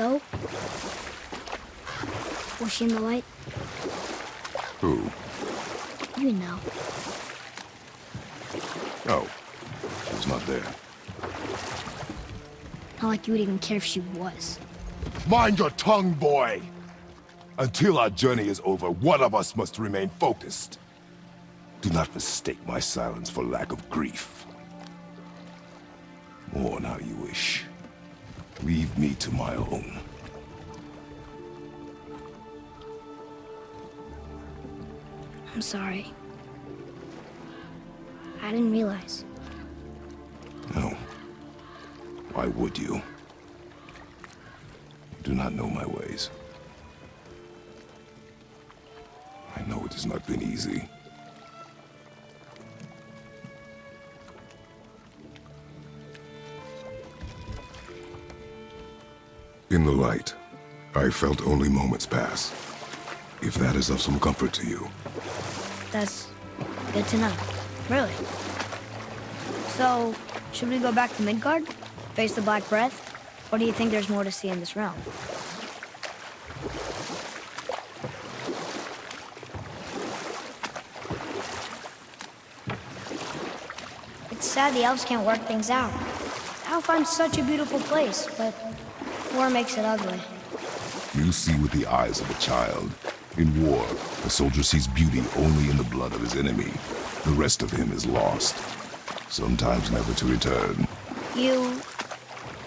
So? Was she in the light? Who? You know. No. She was not there. Not like you would even care if she was. Mind your tongue, boy! Until our journey is over, one of us must remain focused. Do not mistake my silence for lack of grief. Mourn how you wish. Leave me to my own. I'm sorry. I didn't realize. No. Why would you? You do not know my ways. I know it has not been easy. In the light, I felt only moments pass. If that is of some comfort to you. That's good to know. Really. So, should we go back to Midgard? Face the Black Breath? Or do you think there's more to see in this realm? It's sad the elves can't work things out. How find such a beautiful place, but war makes it ugly. You see with the eyes of a child. In war, a soldier sees beauty only in the blood of his enemy. The rest of him is lost, sometimes never to return. You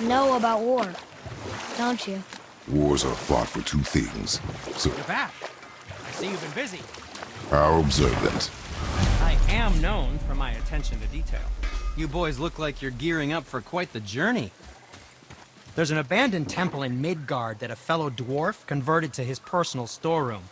know about war, don't you? Wars are fought for two things. So you're back. I see you've been busy. How observant. I am known for my attention to detail. You boys look like you're gearing up for quite the journey. There's an abandoned temple in Midgard that a fellow dwarf converted to his personal storeroom.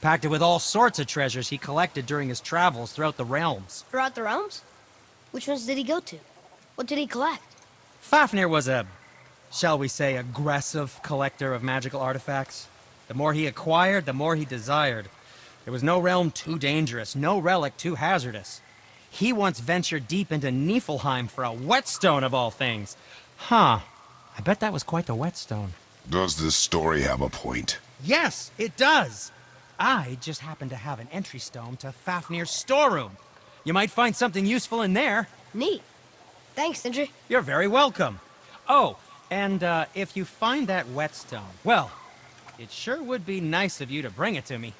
Packed it with all sorts of treasures he collected during his travels throughout the realms. Throughout the realms? Which ones did he go to? What did he collect? Fafnir was a, shall we say, aggressive collector of magical artifacts. The more he acquired, the more he desired. There was no realm too dangerous, no relic too hazardous. He once ventured deep into Niflheim for a whetstone of all things. Huh. I bet that was quite the whetstone. Does this story have a point? Yes, it does! I just happen to have an entry stone to Fafnir's storeroom. You might find something useful in there. Neat. Thanks, Sindri. You're very welcome. Oh, and if you find that whetstone, well, it sure would be nice of you to bring it to me.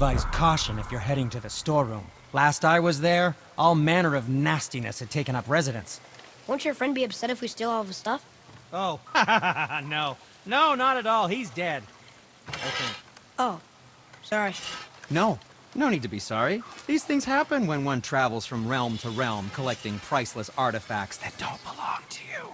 Advise caution if you're heading to the storeroom. Last I was there, all manner of nastiness had taken up residence. Won't your friend be upset if we steal all of his stuff? Oh, no. No, not at all. He's dead. I think. Oh, sorry. No need to be sorry. These things happen when one travels from realm to realm, collecting priceless artifacts that don't belong to you.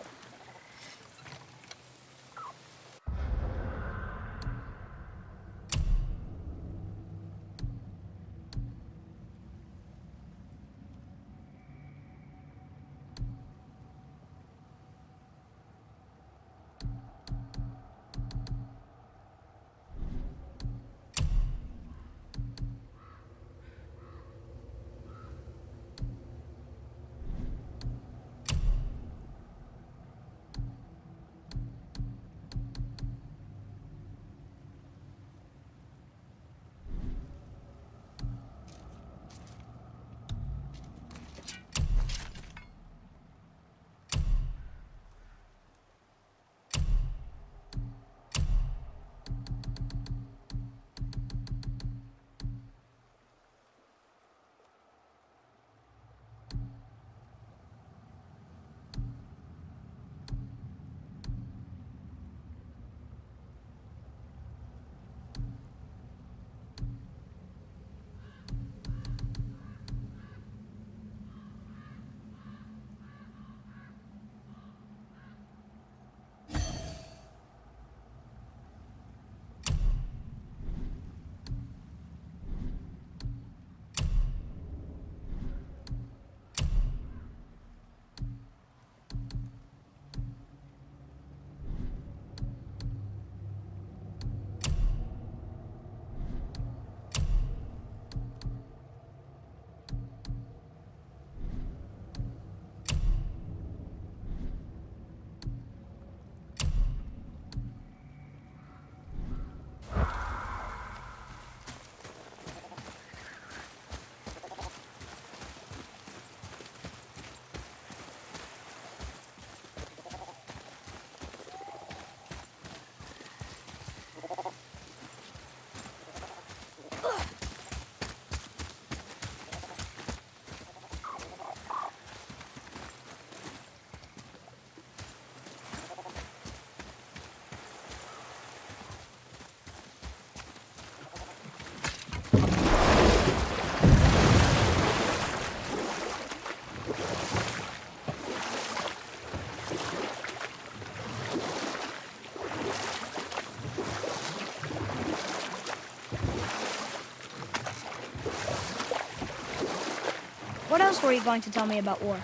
What else were you going to tell me about war?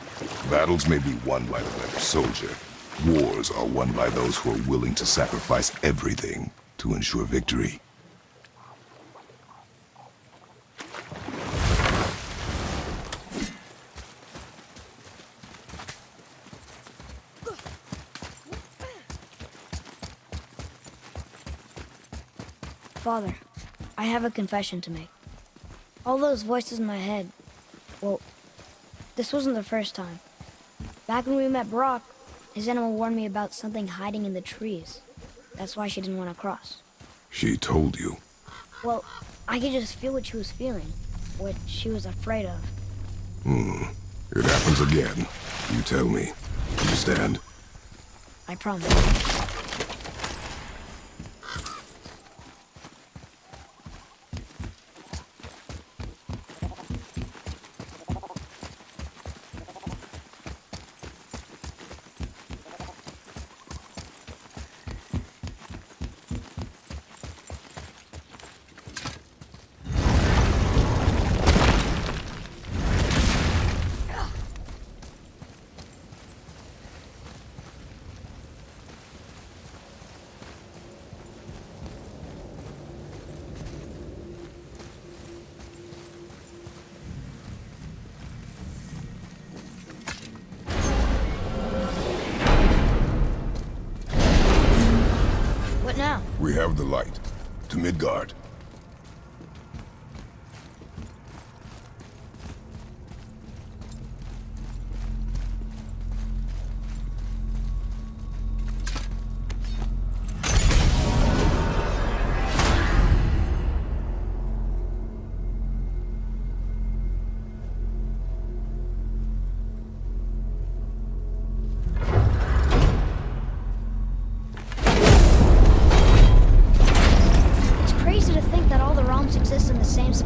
Battles may be won by the better soldier. Wars are won by those who are willing to sacrifice everything to ensure victory. Father, I have a confession to make. All those voices in my head, well, this wasn't the first time. Back when we met Brock, his animal warned me about something hiding in the trees. That's why she didn't want to cross. She told you? Well, I could just feel what she was feeling, what she was afraid of. It happens again. You tell me. Understand? I promise. We have the light. To Midgard.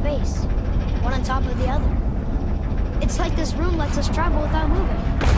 space, one on top of the other. It's like this room lets us travel without moving.